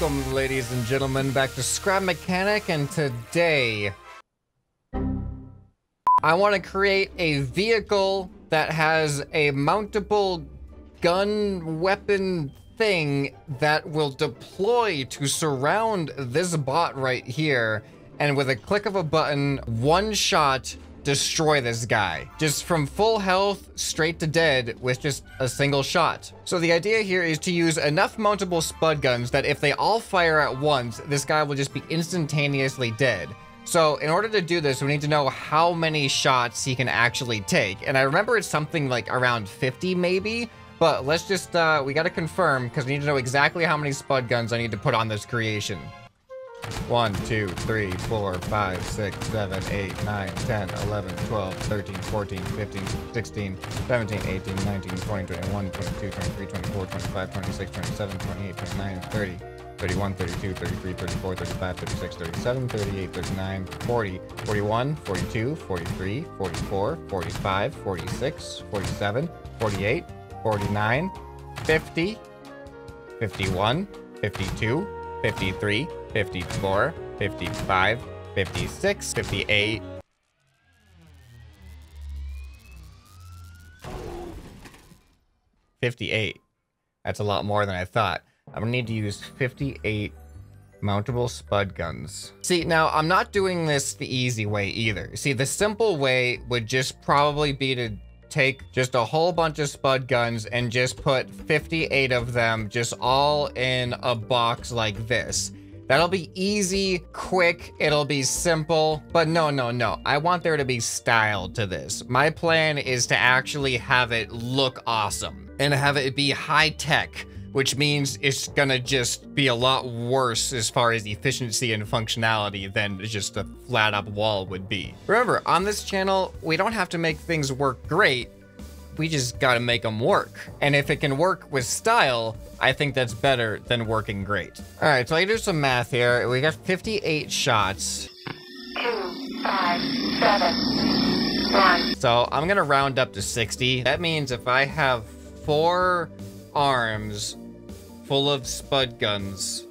Welcome, ladies and gentlemen, back to Scrap Mechanic, and today I want to create a vehicle that has a mountable gun weapon thing that will deploy to surround this bot right here, and with a click of a button, one shot, destroy this guy. Just from full health straight to dead with just a single shot. So the idea here is to use enough mountable spud guns that if they all fire at once, this guy will just be instantaneously dead. So in order to do this, we need to know how many shots he can actually take. And I remember it's something like around 50 maybe, but let's just, we gotta confirm because we need to know exactly how many spud guns I need to put on this creation. 1, 2, 3, 4, 5, 6, 7, 8, 9, 10, 11, 12, 13, 14, 15, 16, 17, 18, 19, 20, 21, 22, 23, 24, 25, 26, 27, 28, 29, 30, 31, 32, 33, 34, 35, 36, 37, 38, 39, 40, 41, 42, 43, 44, 45, 46, 47, 48, 49, 50, 51, 52, 53, 54, 55, 56, 58. That's a lot more than I thought. I'm gonna need to use 58 mountable spud guns. See, now I'm not doing this the easy way either. See, the simple way would just probably be to take just a whole bunch of spud guns and just put 58 of them just all in a box like this. That'll be easy, quick, it'll be simple, but no. I want there to be style to this. My plan is to actually have it look awesome and have it be high tech, which means it's gonna just be a lot worse as far as efficiency and functionality than just a flat up wall would be. Remember, on this channel, we don't have to make things work great, we just gotta make them work. And if it can work with style, I think that's better than working great. All right, so I do some math here. We got 58 shots. 2, 5, 7, 1. So I'm gonna round up to 60. That means if I have 4 arms full of spud guns,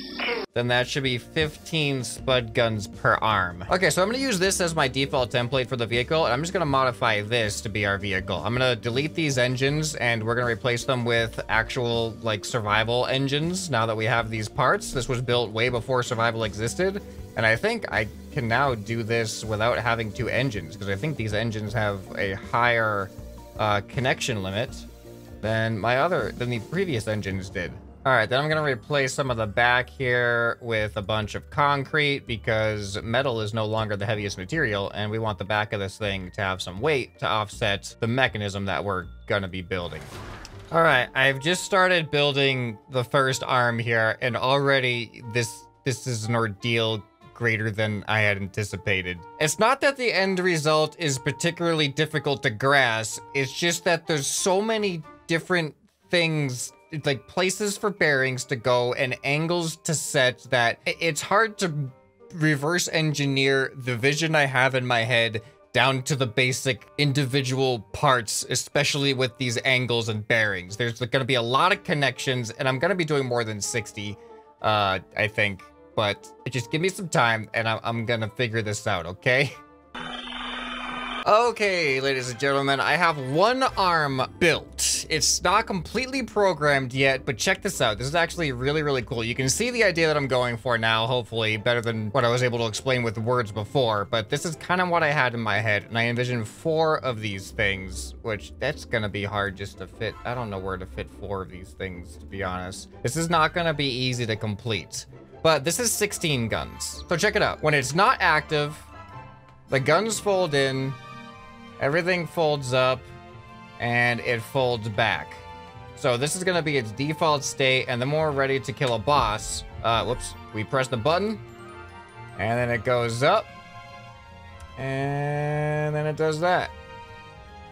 then that should be 15 spud guns per arm. Okay, so I'm gonna use this as my default template for the vehicle, and I'm just gonna modify this to be our vehicle. I'm gonna delete these engines, and we're gonna replace them with actual, like, survival engines now that we have these parts. This was built way before survival existed, and I think I can now do this without having 2 engines, because I think these engines have a higher connection limit than the previous engines did. All right, then I'm gonna replace some of the back here with a bunch of concrete because metal is no longer the heaviest material, and we want the back of this thing to have some weight to offset the mechanism that we're gonna be building. All right, I've just started building the first arm here, and already this is an ordeal greater than I had anticipated. It's not that the end result is particularly difficult to grasp, it's just that there's so many different things, like places for bearings to go and angles to set, that it's hard to reverse engineer the vision I have in my head down to the basic individual parts, especially with these angles and bearings. There's going to be a lot of connections, and I'm going to be doing more than 60, I think, but just give me some time and I'm going to figure this out, okay? Okay, ladies and gentlemen, I have one arm built. It's not completely programmed yet, but check this out. This is actually really, really cool. You can see the idea that I'm going for now, hopefully, better than what I was able to explain with words before, but this is kind of what I had in my head, and I envisioned 4 of these things, which that's gonna be hard just to fit. I don't know where to fit 4 of these things, to be honest. This is not gonna be easy to complete, but this is 16 guns. So check it out. When it's not active, the guns fold in, everything folds up, and it folds back. So this is gonna be its default state, and then when we're ready to kill a boss, whoops, we press the button, and then it goes up, and then it does that.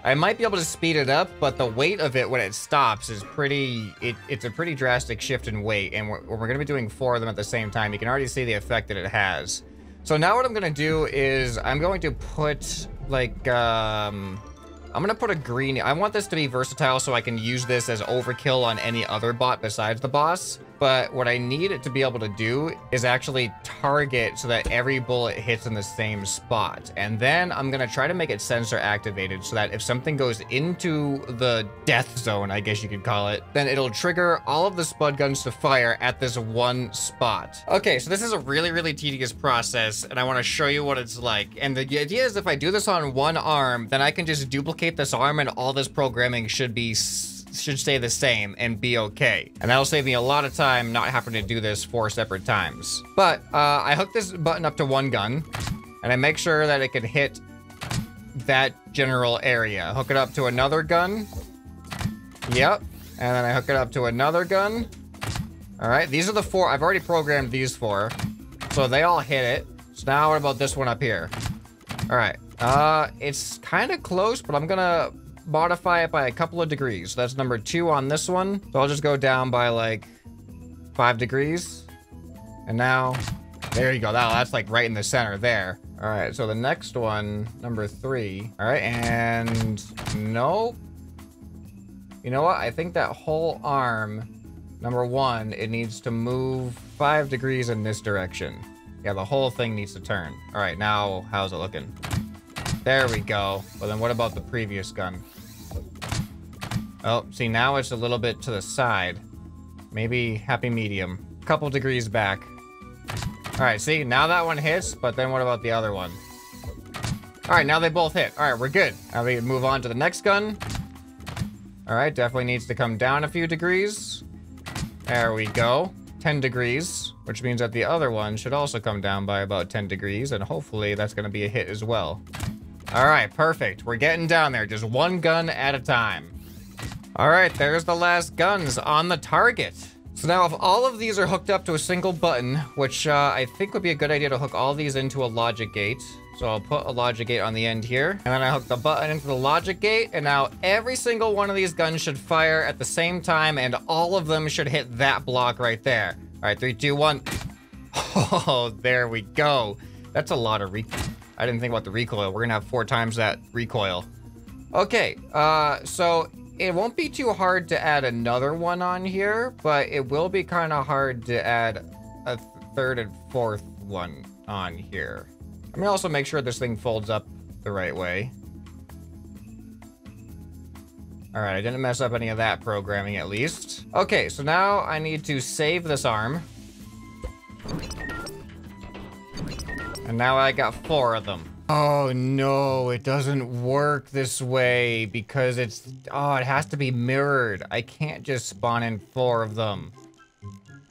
I might be able to speed it up, but the weight of it when it stops is pretty, it's a pretty drastic shift in weight, and we're gonna be doing 4 of them at the same time. You can already see the effect that it has. So now what I'm gonna do is I'm going to put, like, I'm gonna put a green. I want this to be versatile so I can use this as overkill on any other bot besides the boss. But what I need it to be able to do is actually target so that every bullet hits in the same spot. And then I'm going to try to make it sensor activated so that if something goes into the death zone, I guess you could call it, then it'll trigger all of the spud guns to fire at this one spot. Okay, so this is a really, really tedious process, and I want to show you what it's like. And the idea is if I do this on one arm, then I can just duplicate this arm and all this programming should stay the same and be okay. And that'll save me a lot of time not having to do this 4 separate times. But I hook this button up to one gun and I make sure that it can hit that general area. Hook it up to another gun. Yep. And then I hook it up to another gun. All right, these are the 4. I've already programmed these 4. So they all hit it. So now what about this one up here? All right, it's kind of close, but I'm gonna modify it by a couple of degrees. So that's number 2 on this one. So I'll just go down by like 5 degrees. And now, there you go. That's like right in the center there. All right, so the next one, number 3. All right, and nope. You know what? I think that whole arm, number 1, it needs to move 5 degrees in this direction. Yeah, the whole thing needs to turn. All right, now how's it looking? There we go. Well, then what about the previous gun? Oh, see, now it's a little bit to the side. Maybe happy medium. A couple degrees back. All right, see, now that one hits, but then what about the other one? All right, now they both hit. All right, we're good. Now we can move on to the next gun. All right, definitely needs to come down a few degrees. There we go. 10 degrees, which means that the other one should also come down by about 10 degrees, and hopefully that's going to be a hit as well. All right, perfect. We're getting down there. Just one gun at a time. All right, there's the last guns on the target. So now if all of these are hooked up to a single button, which I think would be a good idea to hook all these into a logic gate. So I'll put a logic gate on the end here. And then I hook the button into the logic gate. And now every single one of these guns should fire at the same time. And all of them should hit that block right there. All right, 3, 2, 1. Oh, there we go. That's a lot of recoil. I didn't think about the recoil. We're gonna have 4 times that recoil. Okay, so it won't be too hard to add another one on here, but it will be kind of hard to add a 3rd and 4th one on here. I'm gonna also make sure this thing folds up the right way. All right, I didn't mess up any of that programming at least. Okay, so now I need to save this arm. And now I got 4 of them. Oh no, it doesn't work this way because it's, oh, it has to be mirrored. I can't just spawn in 4 of them.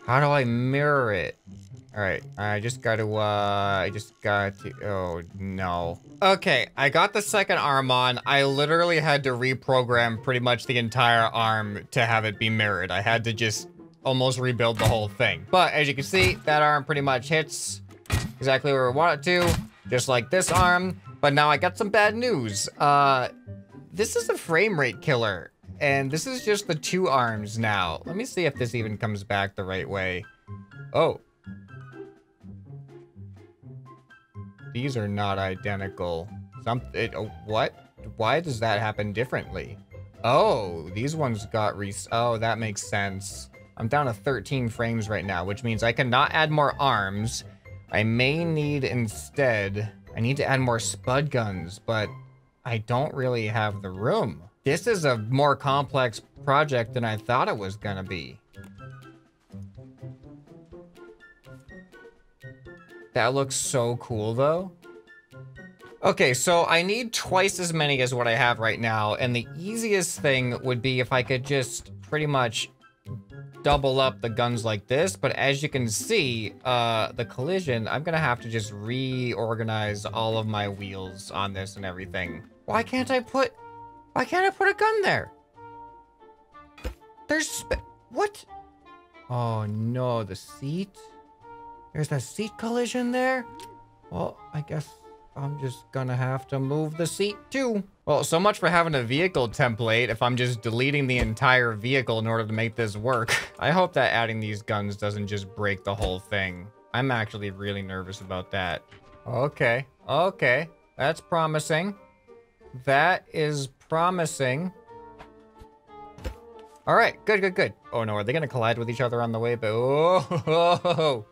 How do I mirror it? All right, I just got to, oh no. Okay, I got the second arm on. I literally had to reprogram pretty much the entire arm to have it be mirrored. I had to just almost rebuild the whole thing. But as you can see, that arm pretty much hits exactly where we want it to, just like this arm. But now I got some bad news. This is a frame rate killer, and this is just the 2 arms now. Let me see if this even comes back the right way. Oh. These are not identical. What? Why does that happen differently? Oh, these ones got oh, that makes sense. I'm down to 13 frames right now, which means I cannot add more arms. I may need instead, I need to add more spud guns, but I don't really have the room. This is a more complex project than I thought it was gonna be. That looks so cool though. Okay, so I need twice as many as what I have right now, and the easiest thing would be if I could just pretty much double up the guns like this, but as you can see, the collision, I'm gonna have to just reorganize all of my wheels on this and everything. Why can't I put a gun there? What? Oh no, the seat? There's a seat collision there? Well, I guess I'm just gonna have to move the seat too. Well, so much for having a vehicle template if I'm just deleting the entire vehicle in order to make this work. I hope that adding these guns doesn't just break the whole thing. I'm actually really nervous about that. Okay, okay, that's promising. That is promising. All right, good, good, good. Oh no, are they gonna collide with each other on the way? But oh,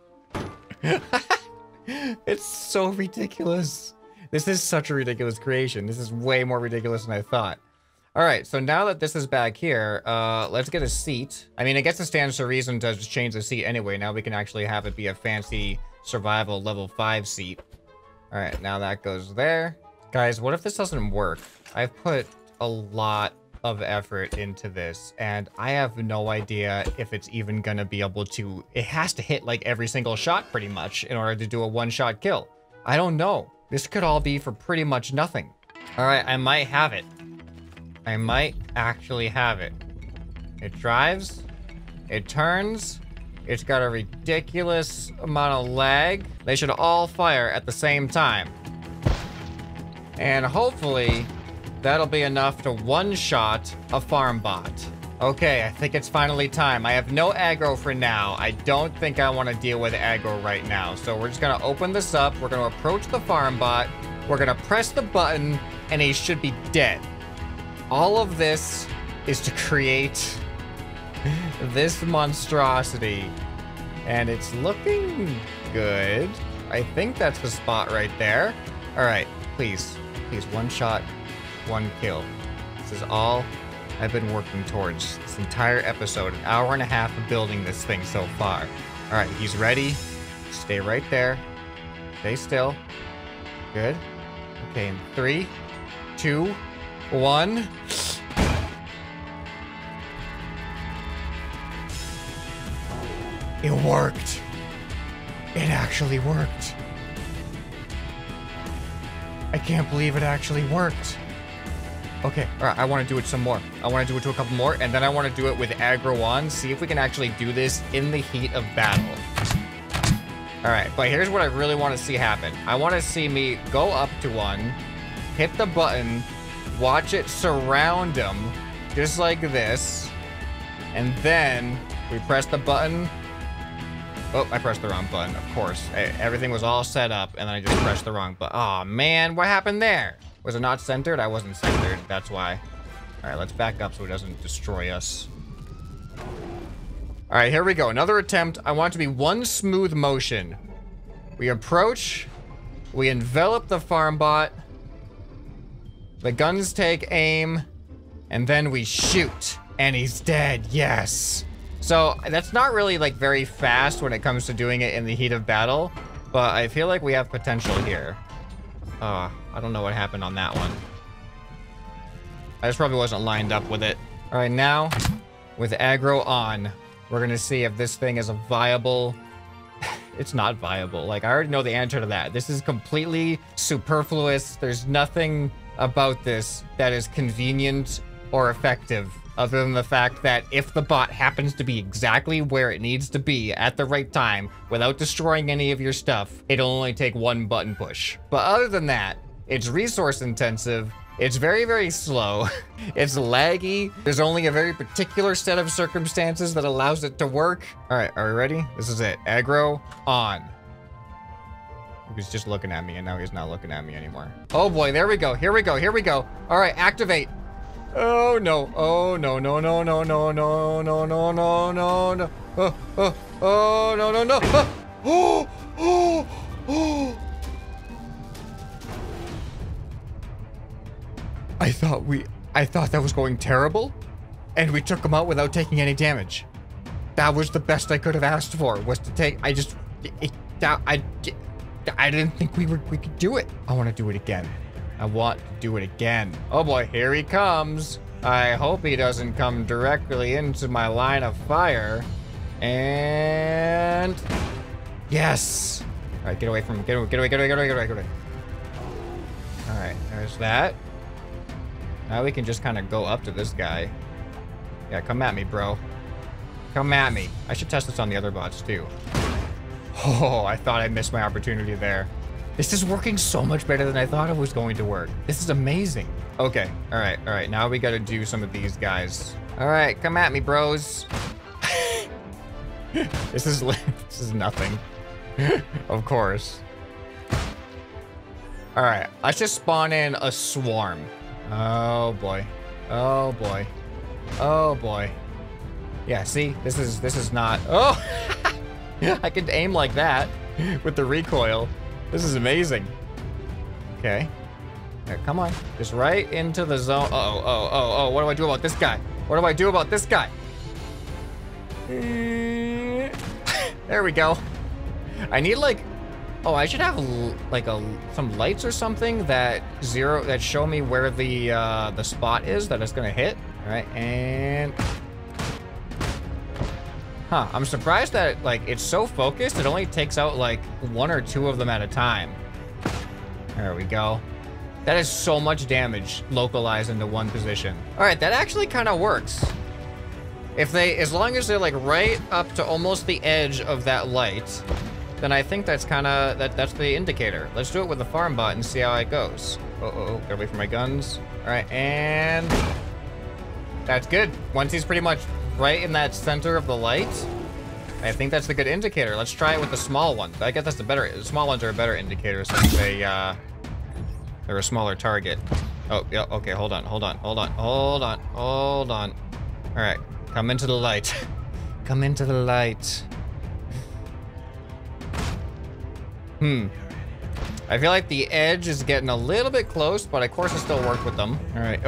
it's so ridiculous. This is such a ridiculous creation. This is way more ridiculous than I thought. All right, so now that this is back here, let's get a seat. I mean, I guess it stands to reason to just change the seat anyway. Now we can actually have it be a fancy survival level 5 seat. All right, now that goes there. Guys, what if this doesn't work? I've put a lot of effort into this, and I have no idea if it's even gonna be able to... It has to hit like every single shot pretty much in order to do a one-shot kill. I don't know. This could all be for pretty much nothing. All right, I might have it. I might actually have it. It drives, it turns, it's got a ridiculous amount of lag. They should all fire at the same time. And hopefully that'll be enough to one-shot a farmbot. Okay, I think it's finally time. I have no aggro for now. I don't think I want to deal with aggro right now. So we're just gonna open this up. We're gonna approach the farmbot. We're gonna press the button and he should be dead. All of this is to create this monstrosity, and it's looking good. I think that's the spot right there. All right, please, please, one shot, one kill. This is all I've been working towards this entire episode, an hour and a half of building this thing so far. All right, he's ready. Stay right there. Stay still. Good. Okay, in 3, 2, 1. It worked. It actually worked. I can't believe it actually worked. Okay, all right, I want to do it some more. I want to do it to a couple more, and then I want to do it with aggro on, see if we can actually do this in the heat of battle. All right, but here's what I really want to see happen. I want to see me go up to one, hit the button, watch it surround him, just like this, and then we press the button. Oh, I pressed the wrong button, of course. Everything was all set up, and then I just pressed the wrong button. Aw, man, what happened there? Was it not centered? I wasn't centered, that's why. All right, let's back up so it doesn't destroy us. All right, here we go, another attempt. I want it to be one smooth motion. We approach, we envelop the farmbot, the guns take aim, and then we shoot, and he's dead, yes. So that's not really like very fast when it comes to doing it in the heat of battle, but I feel like we have potential here. I don't know what happened on that one. I just probably wasn't lined up with it. All right, now with aggro on, we're gonna see if this thing is a viable... It's not viable. Like, I already know the answer to that. This is completely superfluous. There's nothing about this that is convenient or effective, other than the fact that if the bot happens to be exactly where it needs to be at the right time without destroying any of your stuff, it'll only take one button push. But other than that, it's resource intensive, it's very, very slow, it's laggy, there's only a very particular set of circumstances that allows it to work. All right, are we ready? This is it, aggro on. He was just looking at me, and now he's not looking at me anymore. Oh boy, there we go, here we go, here we go. All right, activate. Oh no, oh no, no, no, no, no, no, no, no, no, no, no. Oh, oh, oh, no, no, no. Oh, oh, oh. I thought that was going terrible, and we took him out without taking any damage. That was the best I could have asked for, was to take, I didn't think we could do it. I want to do it again. I want to do it again. Oh boy, here he comes. I hope he doesn't come directly into my line of fire. And yes. All right, get away from him. Get away. All right, there's that. Now we can just kind of go up to this guy. Yeah, come at me, bro. Come at me. I should test this on the other bots too. Oh, I thought I missed my opportunity there. This is working so much better than I thought it was going to work. This is amazing. Okay, all right, now we gotta do some of these guys. All right, come at me, bros. This is nothing, of course. All right, let's just spawn in a swarm. Oh boy, oh boy, oh boy. Yeah, see, this is not. Oh, I could aim like that with the recoil. This is amazing. Okay, yeah, come on, just right into the zone. Oh, what do I do about this guy? What do I do about this guy? There we go. I need like, oh, I should have like some lights or something that show me where the spot is that it's gonna hit. All right, and. Huh, I'm surprised that, like, it's so focused, it only takes out, like, one or two of them at a time. There we go. That is so much damage localized into one position. All right, that actually kind of works. If they, as long as they're, like, right up to almost the edge of that light, then I think that's kind of, that's the indicator. Let's do it with the farmbot and see how it goes. Uh-oh, gotta wait for my guns. All right, and that's good. Once he's pretty much right in that center of the light, I think that's the good indicator. Let's try it with the small ones. I guess that's the better. The small ones are a better indicator since they're a smaller target. Oh, yeah. Okay, hold on. All right, come into the light. Come into the light. I feel like the edge is getting a little bit close, but of course it still worked with them. All right.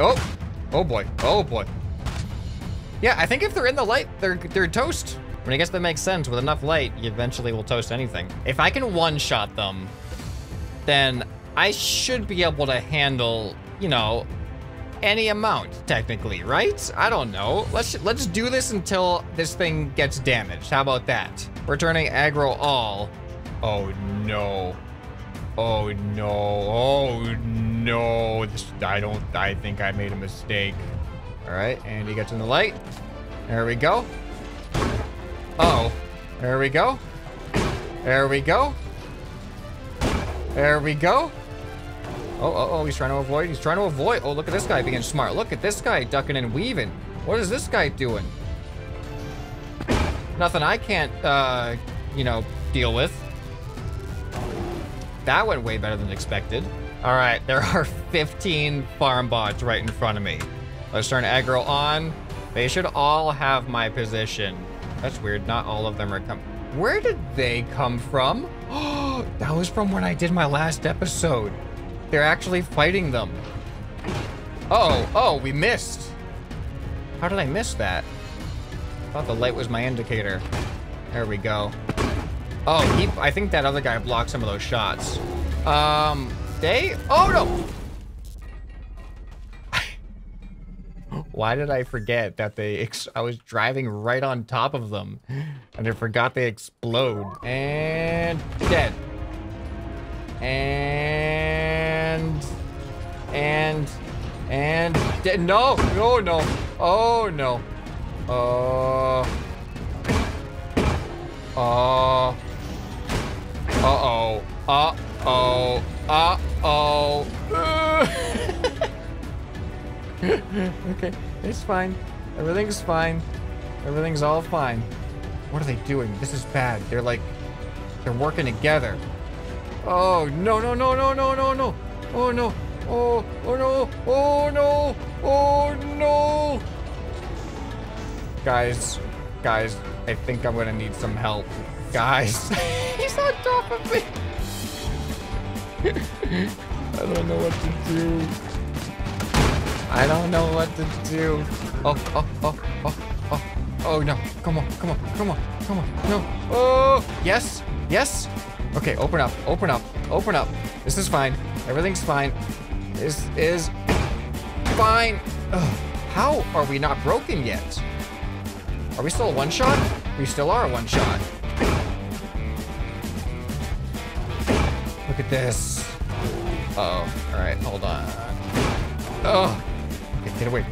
Oh boy. Yeah, I think if they're in the light, they're toast. I mean, I guess that makes sense. With enough light, you eventually will toast anything. If I can one-shot them, then I should be able to handle, you know, any amount, technically, right? I don't know. Let's do this until this thing gets damaged. How about that? We're turning aggro all. Oh, no. Oh, no. Oh, no. I think I made a mistake. All right, and he gets in the light. There we go. Uh-oh. There we go. There we go. There we go. Oh, he's trying to avoid. He's trying to avoid. Oh, look at this guy being smart. Look at this guy ducking and weaving. What is this guy doing? Nothing I can't, you know, deal with. That went way better than expected. All right, there are 15 farm bots right in front of me. Let's turn aggro on. They should all have my position. That's weird. Not all of them are coming. Where did they come from? Oh, that was from when I did my last episode. They're actually fighting them. Oh, we missed. How did I miss that? I thought the light was my indicator. There we go. Oh, I think that other guy blocked some of those shots. Oh no. Why did I forget that I was driving right on top of them and I forgot they explode. And dead. And dead. No. Oh no. Okay, it's fine. Everything's fine. Everything's all fine. What are they doing? This is bad. They're like, they're working together. Oh, no. Oh, no. Oh, no. Oh, no. Guys, I think I'm gonna need some help. Guys, he's on top of me. I don't know what to do. Oh, no. Come on. No. Oh, yes. Okay, open up. This is fine. Everything's fine. This is fine. Ugh. How are we not broken yet? Are we still one shot? We still are one shot. Look at this. Uh-oh. All right, hold on. Oh. Get away.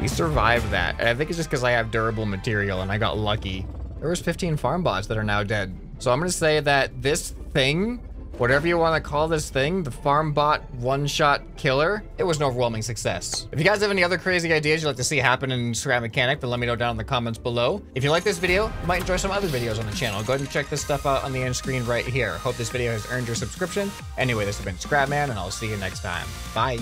We survived that. And I think it's just because I have durable material and I got lucky. There was 15 farm bots that are now dead. So I'm going to say that this thing, whatever you want to call this thing, the farm bot one-shot killer, it was an overwhelming success. If you guys have any other crazy ideas you'd like to see happen in Scrap Mechanic, then let me know down in the comments below. If you like this video, you might enjoy some other videos on the channel. Go ahead and check this stuff out on the end screen right here. Hope this video has earned your subscription. Anyway, this has been ScrapMan, and I'll see you next time. Bye.